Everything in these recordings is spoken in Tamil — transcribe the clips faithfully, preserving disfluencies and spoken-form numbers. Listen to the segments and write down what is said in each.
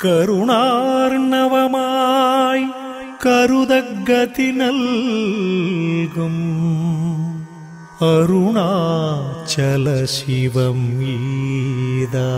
കരുണാർണവമായി കരുതഗതി നൽകും അരുണാചല ശിവം ഈദാ.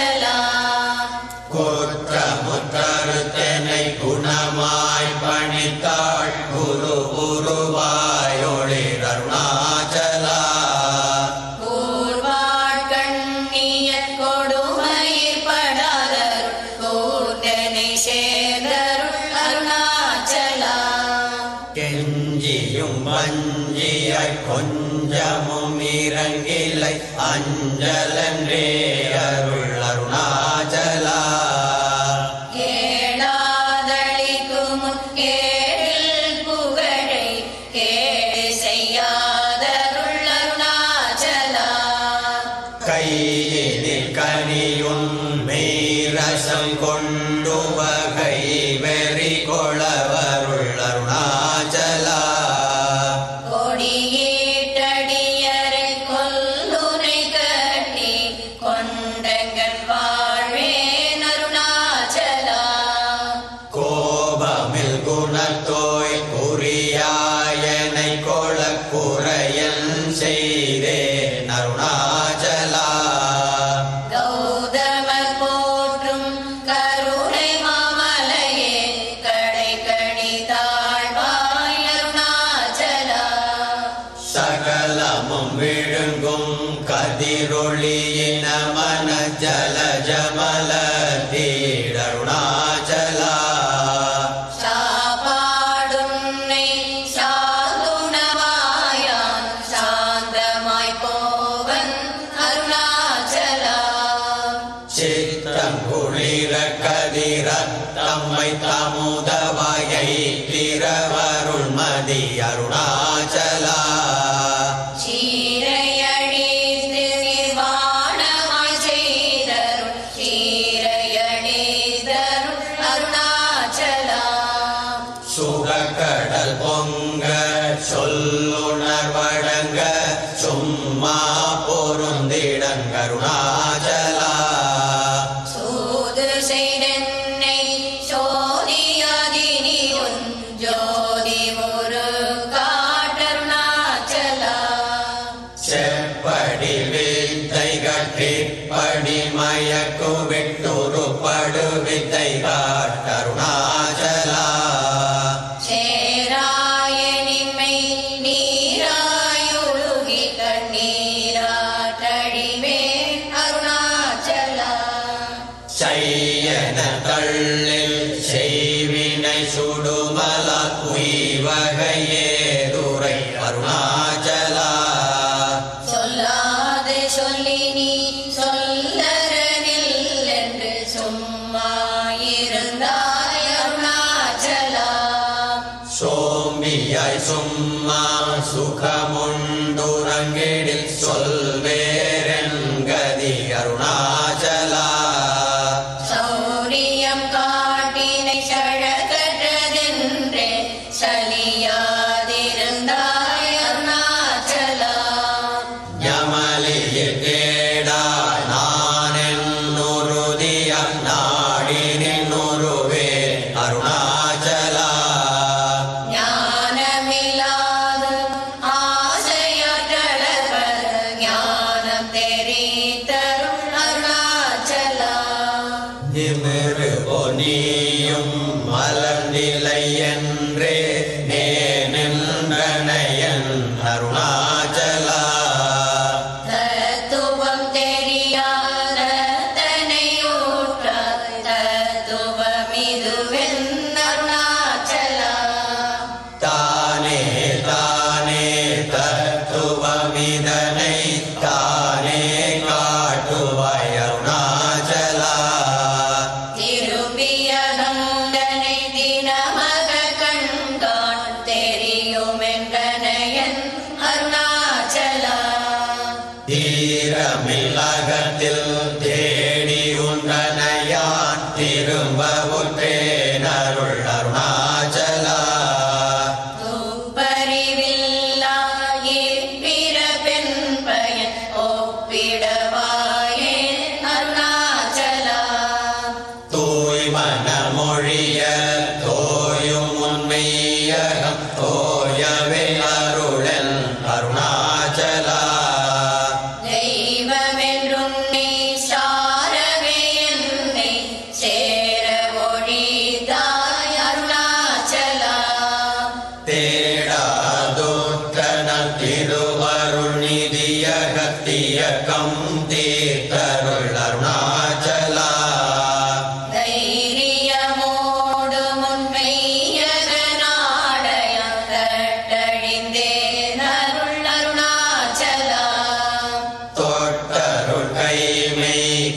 Chela கொஞ்சமும் இறங்கில்லை அஞ்சலன்றே அருள் அருணாச்சலா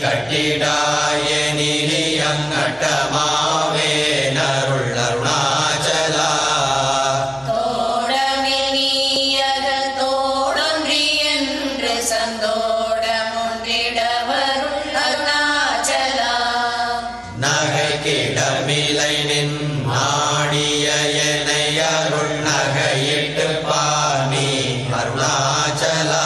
कटिडाय निलियंगटमावे नरुळरुणाचला तोडमेनियद तोडन्रियेन्द्र संदोडमुंडिडवरुळ अरुणाचला नगैकिडमिलै निन्माडिययनयरुळ नगैयिट्टपानी अरुणाचला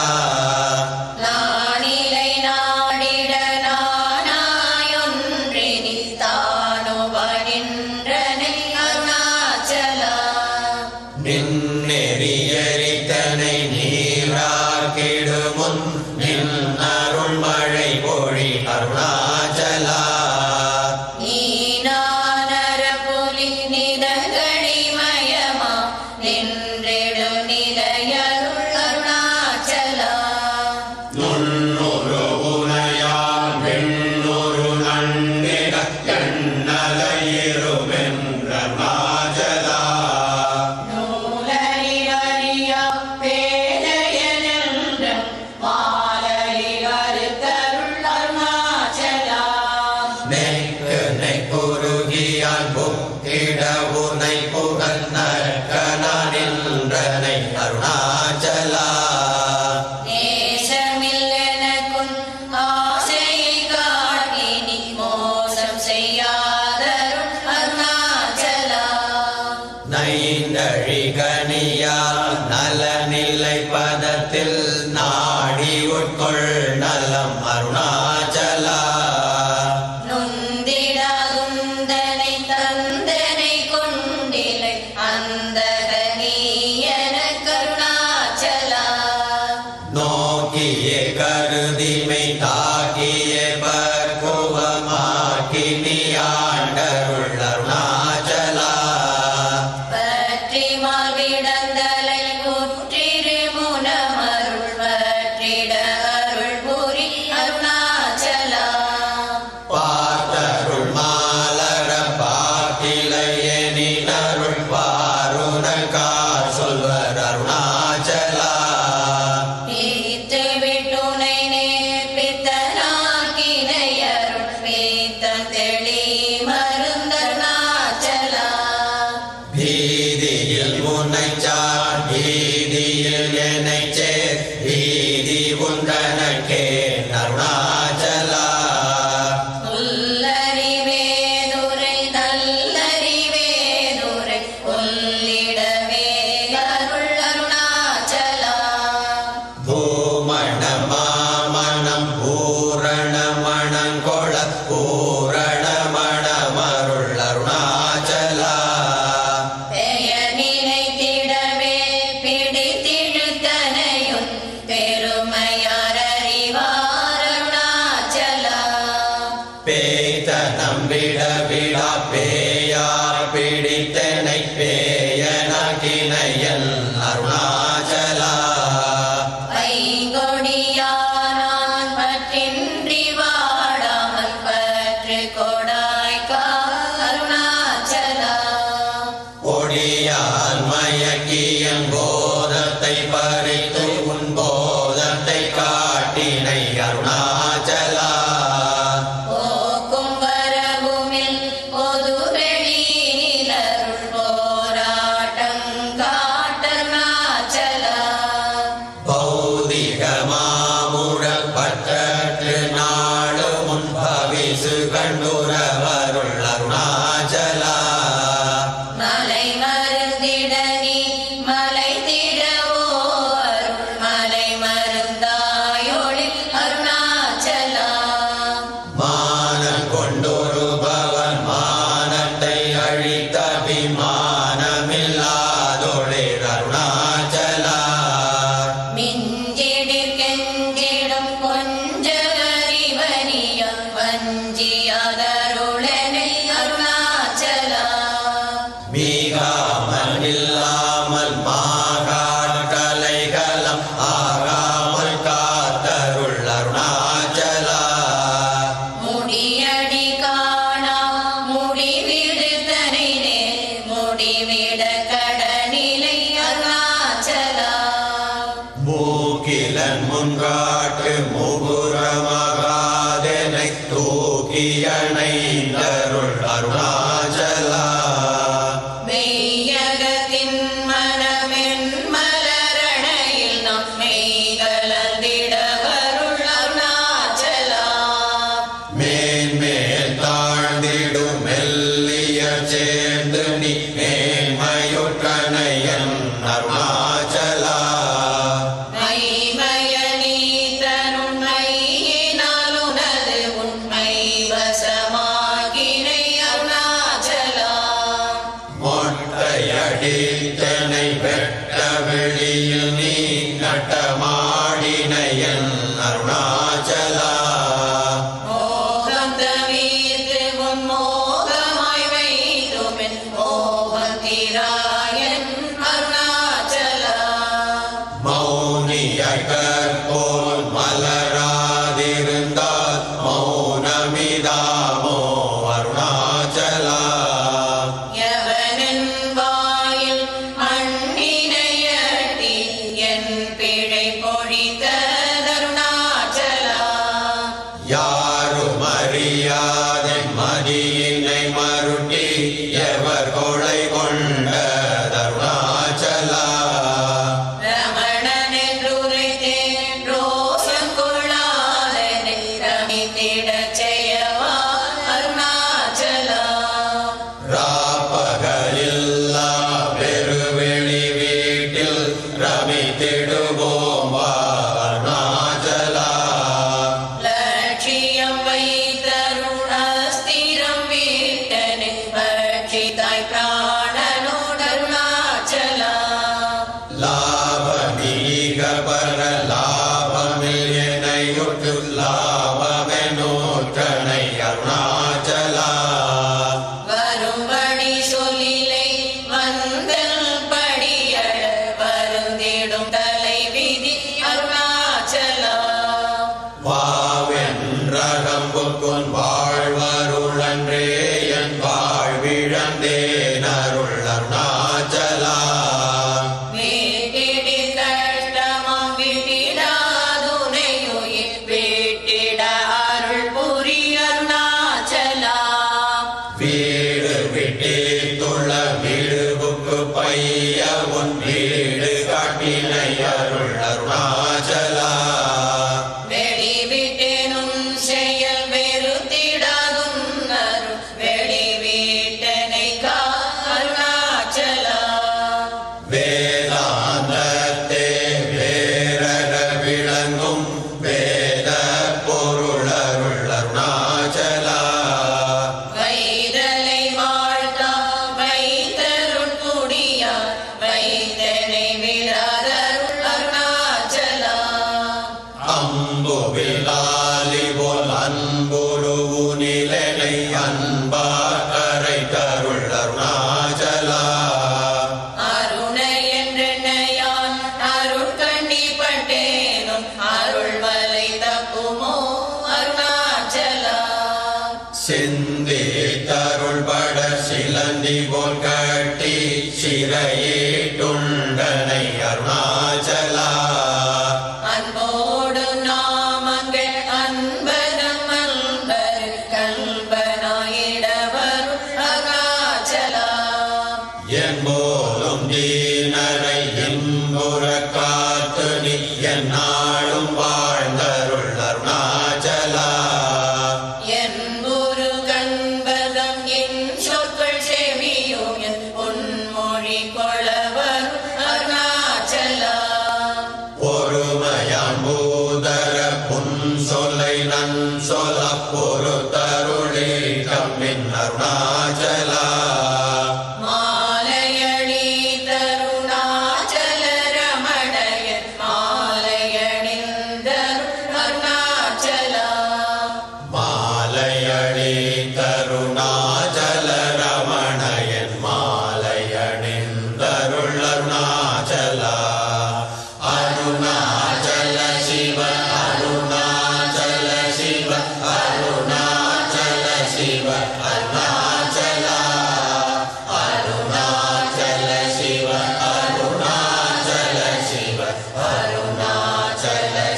ंजिया மெய்யணைந்தருள் அருணாச்சலா மெய்யகத்தின் மனமென் மலரணையில் நாம் மெய்கலந்திட அருள் அருணாச்சலா மேன்மேல் தாழ்ந்திடும் மெல்லிய சேர்ந்து நீ மேன்மையுற்றணையன் அருணாச்சலா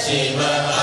Shiva.